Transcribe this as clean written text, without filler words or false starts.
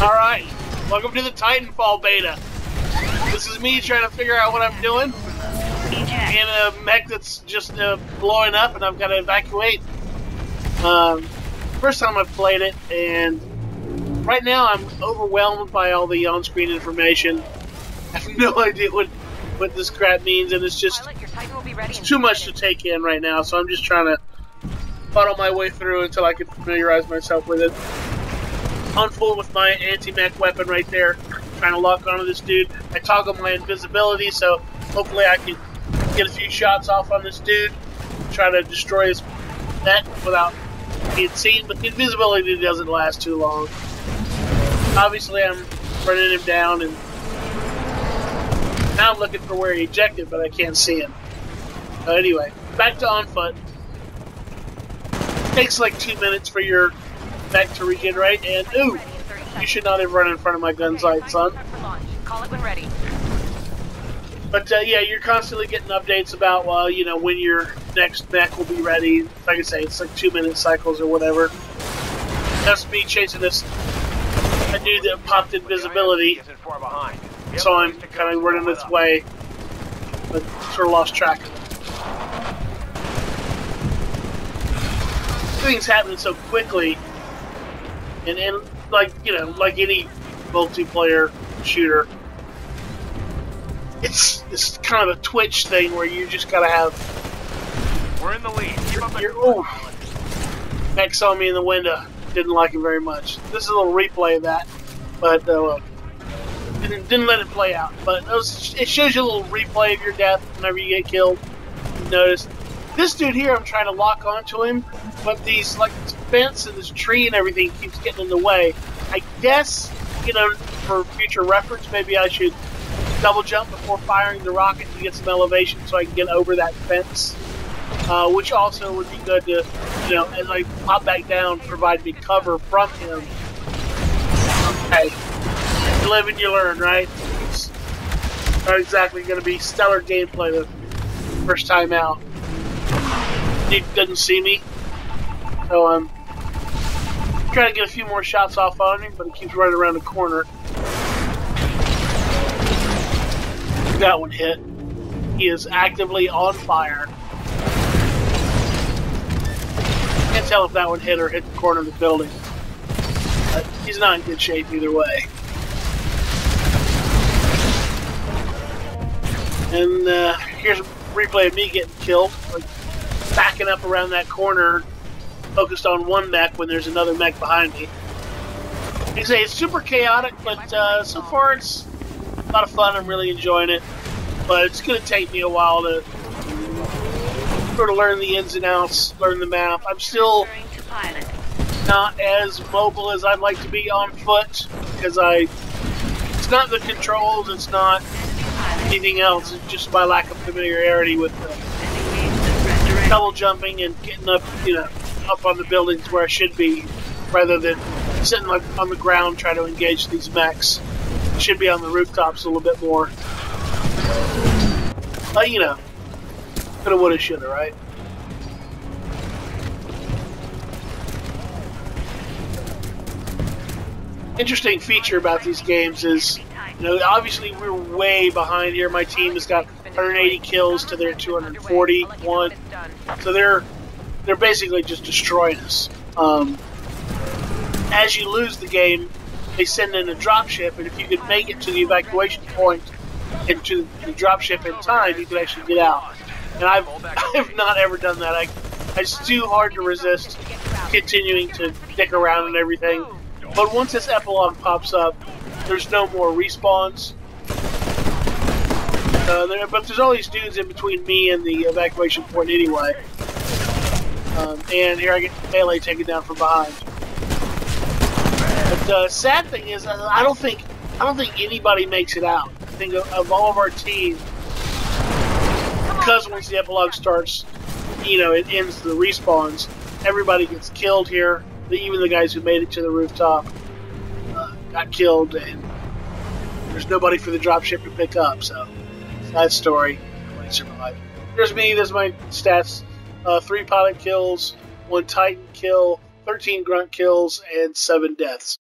Alright, welcome to the Titanfall beta. This is me trying to figure out what I'm doing. And a mech that's just blowing up and I've got to evacuate. First time I've played it, and right now I'm overwhelmed by all the on-screen information. I have no idea what this crap means, and it's just it's too much to take in right now, so I'm just trying to funnel my way through until I can familiarize myself with it. I'm full with my anti-mech weapon right there, trying to lock onto this dude. I toggle my invisibility, so hopefully I can get a few shots off on this dude, try to destroy his mech without being seen, but the invisibility doesn't last too long. Obviously I'm running him down, and now I'm looking for where he ejected, but I can't see him. But anyway, back to on foot. Takes like 2 minutes for your mech to regenerate, and ooh, you should not have run in front of my gun's light, son. Call it when ready. But yeah, you're constantly getting updates about, well, you know, when your next mech will be ready. Like I say, it's like 2 minute cycles or whatever. That's me chasing this dude that popped invisibility, so I'm kind of running this way, but sort of lost track of it. Things happening so quickly, and like, you know, like any multiplayer shooter, it's kind of a twitch thing where you just gotta have. We're in the lead. Keep up your ooh. Mech saw me in the window. Didn't like it very much. This is a little replay of that, but didn't let it play out. But it shows you a little replay of your death whenever you get killed. You notice this dude here. I'm trying to lock onto him, but these like fence and this tree and everything keeps getting in the way. I guess, you know, for future reference, maybe I should double jump before firing the rocket to get some elevation so I can get over that fence. Which also would be good to, you know, as I pop back down, provide me cover from him. Okay. You live and you learn, right? It's not exactly going to be stellar gameplay the first time out. He doesn't see me. So I'm trying to get a few more shots off on him, but he keeps running around the corner. That one hit. He is actively on fire. Can't tell if that one hit or hit the corner of the building. But he's not in good shape either way. And here's a replay of me getting killed. Like, backing up around that corner, focused on one mech when there's another mech behind me. Like I say, it's super chaotic, but so far it's a lot of fun. I'm really enjoying it, but it's going to take me a while to sort of learn the ins and outs, learn the map. I'm still not as mobile as I'd like to be on foot, because it's not the controls, it's not anything else, it's just my lack of familiarity with double jumping and getting up, you know, up on the buildings where I should be, rather than sitting like on the ground trying to engage these mechs. Should be on the rooftops a little bit more. But you know, coulda, woulda, shoulda, right? Interesting feature about these games is, you know, obviously we're way behind here. My team has got 180 kills to their 241, so they're basically just destroying us. As you lose the game, they send in a dropship, and if you could make it to the evacuation point and to the dropship in time, you could actually get out. And I've not ever done that. It's too hard to resist continuing to dick around and everything. But once this epilogue pops up, there's no more respawns. But there's all these dudes in between me and the evacuation point anyway. And here I get melee taken down from behind. But the sad thing is, I don't think anybody makes it out. I think of all of our team, because once the epilogue starts, you know, it ends the respawns. Everybody gets killed here. Even the guys who made it to the rooftop got killed, and there's nobody for the dropship to pick up. So sad story. Nobody survived. There's me. There's my stats: 3 pilot kills, 1 Titan kill, 13 grunt kills, and 7 deaths.